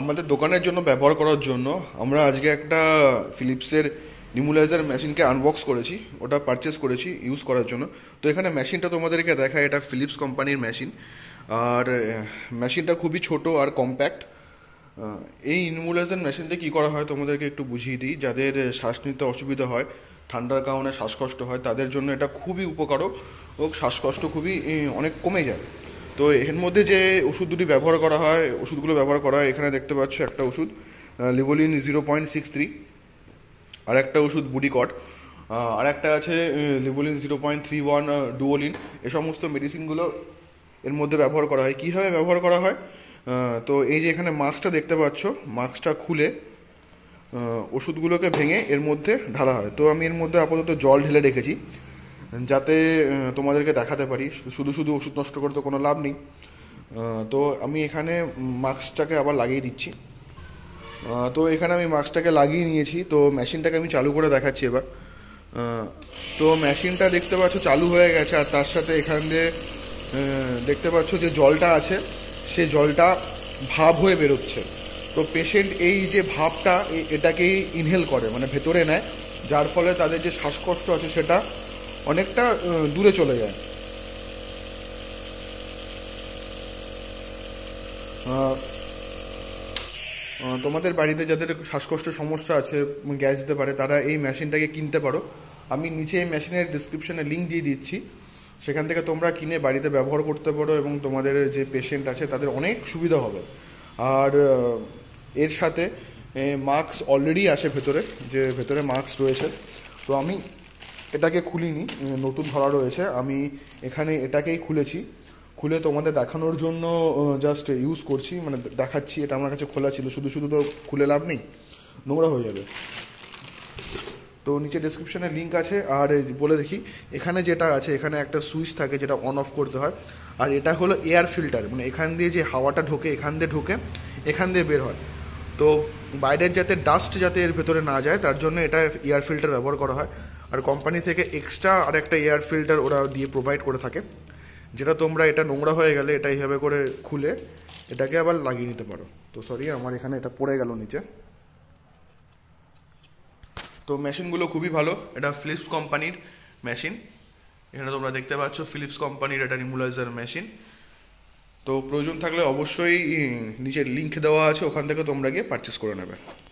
আমাদের দোকানের জন্য ব্যবহার করার জন্য আমরা আজকে একটা ফিলিপসের নিউমুলাইজার মেশিনকে আনবক্স করেছি, ওটা পারচেস করেছি ইউজ করার জন্য। তো এখানে মেশিনটা তোমাদেরকে দেখায়, এটা ফিলিপস কোম্পানির মেশিন, আর মেশিনটা খুবই ছোট আর কম্প্যাক্ট। এই নিউমুলাইজার মেশিনতে কী করা হয় তোমাদেরকে একটু বুঝিয়ে দিই। যাদের শ্বাস নিতে অসুবিধা হয়, ঠান্ডার কারণে শ্বাসকষ্ট হয়, তাদের জন্য এটা খুবই উপকারক ও শ্বাসকষ্ট খুবই অনেক কমে যায়। তো এর মধ্যে যে ওষুধ দুটি ব্যবহার করা হয়, ওষুধগুলো ব্যবহার করা হয়, এখানে দেখতে পাচ্ছ একটা ওষুধ লিভোলিন 0.63, আর একটা ওষুধ বুডিকট, আর একটা আছে লিভোলিন 0.31, ডুওলিন। এ সমস্ত মেডিসিনগুলো এর মধ্যে ব্যবহার করা হয়। কীভাবে ব্যবহার করা হয়, তো এই যে এখানে মাস্কটা দেখতে পাচ্ছ, মাস্কটা খুলে ওষুধগুলোকে ভেঙে এর মধ্যে ঢালা হয়। তো আমি এর মধ্যে আপাতত জল ঢেলে রেখেছি যাতে তোমাদেরকে দেখাতে পারি, শুধু শুধু ওষুধ নষ্ট করে তো কোনো লাভ নেই। তো আমি এখানে মাস্কটাকে আবার লাগিয়ে দিচ্ছি। তো এখানে আমি মাস্কটাকে লাগিয়ে নিয়েছি। তো মেশিনটাকে আমি চালু করে দেখাচ্ছি এবার। তো মেশিনটা দেখতে পাচ্ছ চালু হয়ে গেছে, আর তার সাথে এখান দিয়ে দেখতে পাচ্ছ যে জলটা আছে, সে জলটা ভাপ হয়ে বেরোচ্ছে। তো পেশেন্ট এই যে ভাপটা এটাকেই ইনহেল করে, মানে ভেতরে নেয়, যার ফলে তাদের যে শ্বাসকষ্ট আছে সেটা অনেকটা দূরে চলে যায়। তোমাদের বাড়িতে যাদের শ্বাসকষ্টের সমস্যা আছে, গ্যাস দিতে পারে, তারা এই মেশিনটাকে কিনতে পারো। আমি নিচে এই মেশিনের ডিসক্রিপশানে লিঙ্ক দিয়ে দিচ্ছি, সেখান থেকে তোমরা কিনে বাড়িতে ব্যবহার করতে পারো এবং তোমাদের যে পেশেন্ট আছে তাদের অনেক সুবিধা হবে। আর এর সাথে মাস্ক অলরেডি আসে ভেতরে, যে ভেতরে মাস্ক রয়েছে। তো আমি এটাকে খুলিনি, নতুন ধরা রয়েছে, আমি এখানে এটাকেই খুলেছি, খুলে তোমাদের দেখানোর জন্য জাস্ট ইউজ করছি, মানে দেখাচ্ছি। এটা আমার কাছে খোলা ছিল, শুধু শুধু তো খুলে লাভ নেই, নোংরা হয়ে যাবে। তো নিচে ডেসক্রিপশানে লিঙ্ক আছে। আর বলে দেখি, এখানে যেটা আছে, এখানে একটা সুইচ থাকে যেটা অন অফ করতে হয়, আর এটা হলো এয়ার ফিল্টার, মানে এখান দিয়ে যে হাওয়াটা ঢোকে, এখান দিয়ে ঢোকে এখান দিয়ে বের হয়। তো বাইরের যাতে ডাস্ট যাতে এর ভেতরে না যায়, তার জন্য এটা এয়ার ফিল্টার ব্যবহার করা হয়। আর কোম্পানি থেকে এক্সট্রা আর একটা এয়ার ফিল্টার ওরা দিয়ে প্রোভাইড করে থাকে, যেটা তোমরা এটা নোংরা হয়ে গেলে এটা এইভাবে করে খুলে এটাকে আবার লাগিয়ে নিতে পারো। তো সরি, আমার এখানে এটা পড়ে গেল নিচে। তো মেশিনগুলো খুবই ভালো, এটা ফিলিপস কোম্পানির মেশিন। এখানে তোমরা দেখতে পাচ্ছ ফিলিপস কোম্পানির এটা নিউমুলাইজার মেশিন। তো প্রয়োজন থাকলে অবশ্যই নিচের লিঙ্ক দেওয়া আছে, ওখান থেকে তোমরা গিয়ে পারচেস করে নেবে।